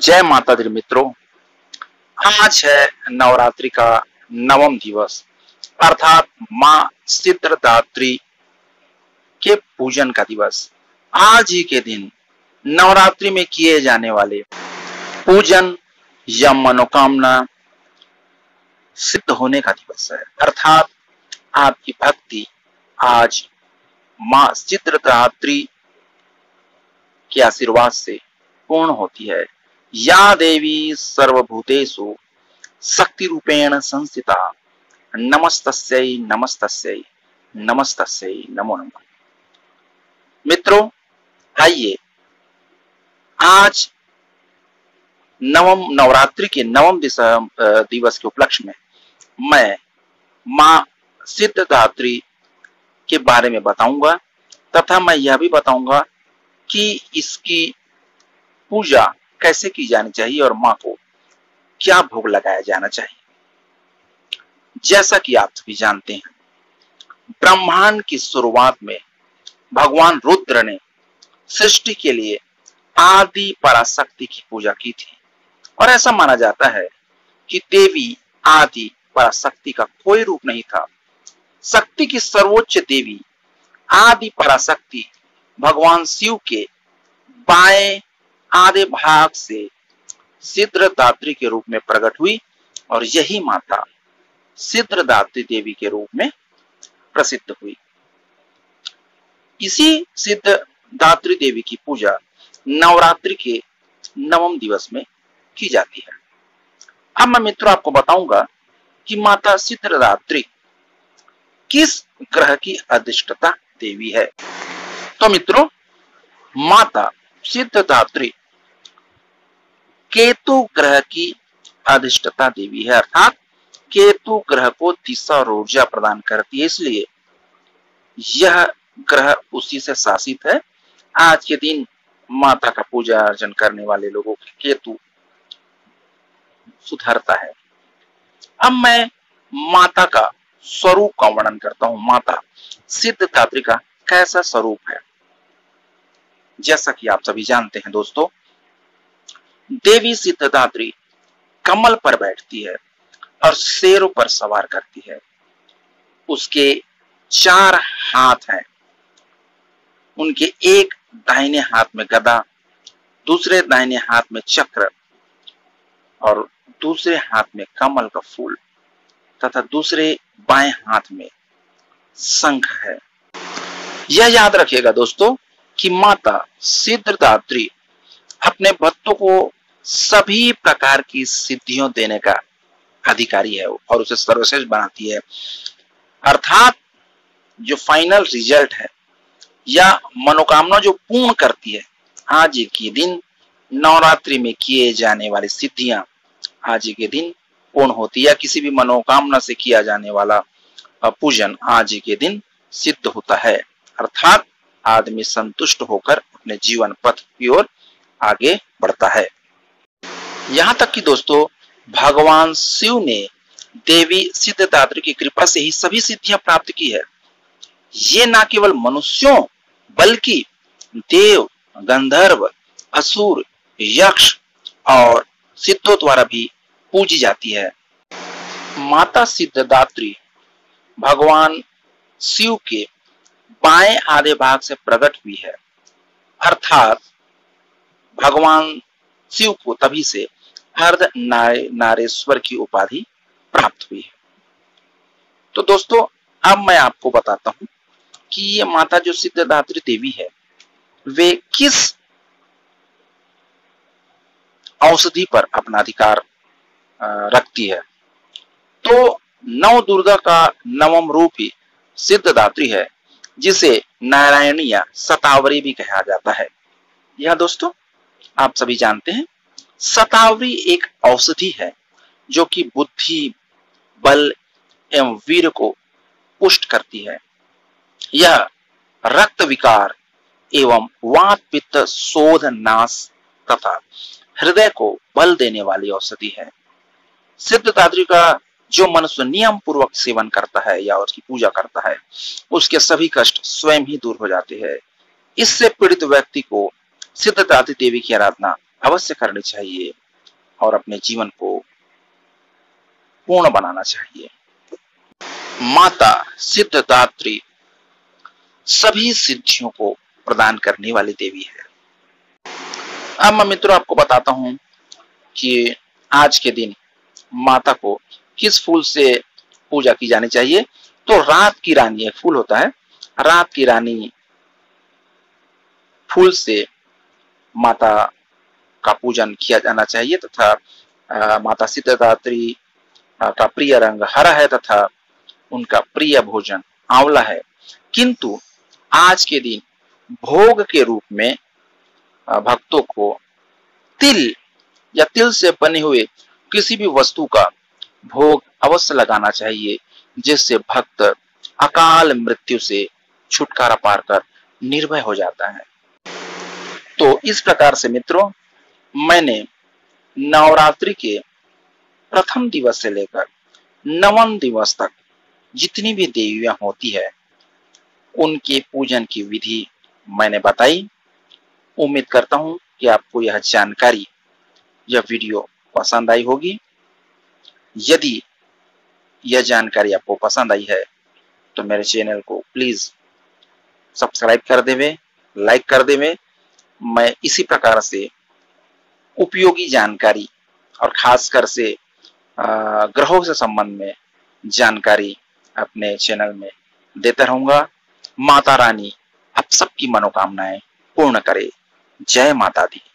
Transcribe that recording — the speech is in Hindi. जय माता दी मित्रों, आज है नवरात्रि का नवम दिवस अर्थात माँ सिद्धिदात्री के पूजन का दिवस। आज ही के दिन नवरात्रि में किए जाने वाले पूजन या मनोकामना सिद्ध होने का दिवस है, अर्थात आपकी भक्ति आज माँ सिद्धिदात्री के आशीर्वाद से पूर्ण होती है। या देवी सर्वभूतेषु शक्ति रूपेण संस्थिता नमस्तस्यै नमस्तस्यै नमस्तस्यै नमो नमः। मित्रों, आइए आज नवरात्रि के नवम दिवस के उपलक्ष्य में मैं माँ सिद्धिदात्री के बारे में बताऊंगा तथा मैं यह भी बताऊंगा कि इसकी पूजा कैसे की जानी चाहिए और माँ को क्या भोग लगाया जाना चाहिए। जैसा कि आप भी जानते हैं, ब्रह्मांड की शुरुआत में भगवान रुद्र ने सृष्टि के लिए आदि पराशक्ति की पूजा की थी और ऐसा माना जाता है कि देवी आदि पराशक्ति का कोई रूप नहीं था। शक्ति की सर्वोच्च देवी आदि पराशक्ति भगवान शिव के बाएं आधे भाग से सिद्धिदात्री के रूप में प्रकट हुई और यही माता सिद्धिदात्री देवी के रूप में प्रसिद्ध हुई। इसी सिद्धिदात्री देवी की पूजा नवरात्रि के नवम दिवस में की जाती है। अब मैं मित्रों आपको बताऊंगा कि माता सिद्धिदात्री किस ग्रह की अधिष्ठाता देवी है। तो मित्रों, माता सिद्धिदात्री केतु ग्रह की अधिष्ठाता देवी है, अर्थात केतु ग्रह को दिशा और ऊर्जा प्रदान करती है, इसलिए यह ग्रह उसी से शासित है। आज के दिन माता का पूजा अर्चन करने वाले लोगों के केतु सुधरता है। अब मैं माता का स्वरूप का वर्णन करता हूं। माता सिद्धिदात्री का कैसा स्वरूप है? जैसा कि आप सभी जानते हैं दोस्तों, देवी सिद्धिदात्री कमल पर बैठती है और शेरों पर सवार करती है। उसके 4 हाथ हैं। उनके एक दाहिने हाथ में गदा, दूसरे दाहिने हाथ में चक्र और दूसरे हाथ में कमल का फूल तथा दूसरे बाएं हाथ में शंख है। यह याद रखिएगा दोस्तों कि माता सिद्धिदात्री अपने भक्तों को सभी प्रकार की सिद्धियों देने का अधिकारी है और उसे सर्वश्रेष्ठ बनाती है, अर्थात जो फाइनल रिजल्ट है या मनोकामना जो पूर्ण करती है। आज के दिन नवरात्रि में किए जाने वाली सिद्धियां आज के दिन पूर्ण होती है। किसी भी मनोकामना से किया जाने वाला पूजन आज के दिन सिद्ध होता है, अर्थात आदमी संतुष्ट होकर अपने जीवन पथ की ओर आगे बढ़ता है। यहाँ तक कि दोस्तों, भगवान शिव ने देवी सिद्धिदात्री की कृपा से ही सभी सिद्धियां प्राप्त की है। ये न केवल मनुष्यों बल्कि देव, गंधर्व, असुर, यक्ष और सिद्धों द्वारा भी पूजी जाती है। माता सिद्धिदात्री भगवान शिव के बाएं आधे भाग से प्रकट हुई है, अर्थात भगवान शिव को तभी से अर्धनारीश्वर की उपाधि प्राप्त हुई है। तो दोस्तों, अब मैं आपको बताता हूं कि ये माता जो सिद्धिदात्री देवी है वे किस औषधि पर अपना अधिकार रखती है। तो नव दुर्गा का नवम रूप ही सिद्धिदात्री है, जिसे नारायणी या शतावरी भी कहा जाता है। यह दोस्तों आप सभी जानते हैं, शतावरी एक औषधि है जो कि बुद्धि, बल एवं वीर को पुष्ट करती है। यह रक्त विकार एवं वात पित्त शोध नाश तथा हृदय को बल देने वाली औषधि है। सिद्धिदात्री का जो मनुष्य नियम पूर्वक सेवन करता है या उसकी पूजा करता है, उसके सभी कष्ट स्वयं ही दूर हो जाते हैं। इससे पीड़ित व्यक्ति को सिद्धिदात्री देवी की आराधना अवश्य करनी चाहिए और अपने जीवन को पूर्ण बनाना चाहिए। माता सिद्धिदात्री सभी सिद्धियों को प्रदान करने वाली देवी है। अब मैं मित्रों आपको बताता हूं कि आज के दिन माता को किस फूल से पूजा की जानी चाहिए। तो रात की रानी एक फूल होता है, रात की रानी फूल से माता का पूजन किया जाना चाहिए तथा माता सिद्धिदात्री का प्रिय रंग हरा है तथा उनका प्रिय भोजन आंवला है। किंतु आज के दिन भोग के रूप में भक्तों को तिल या तिल से बने हुए किसी भी वस्तु का भोग अवश्य लगाना चाहिए, जिससे भक्त अकाल मृत्यु से छुटकारा पाकर निर्भय हो जाता है। तो इस प्रकार से मित्रों मैंने नवरात्रि के प्रथम दिवस से लेकर नवम दिवस तक जितनी भी देवियां होती है उनके पूजन की विधि मैंने बताई। उम्मीद करता हूं कि आपको यह जानकारी, यह वीडियो पसंद आई होगी। यदि यह जानकारी आपको पसंद आई है तो मेरे चैनल को प्लीज सब्सक्राइब कर देवे, लाइक कर देवे। मैं इसी प्रकार से उपयोगी जानकारी और खासकर से ग्रहों से संबंध में जानकारी अपने चैनल में देता रहूंगा। माता रानी आप सबकी मनोकामनाएं पूर्ण करे। जय माता दी।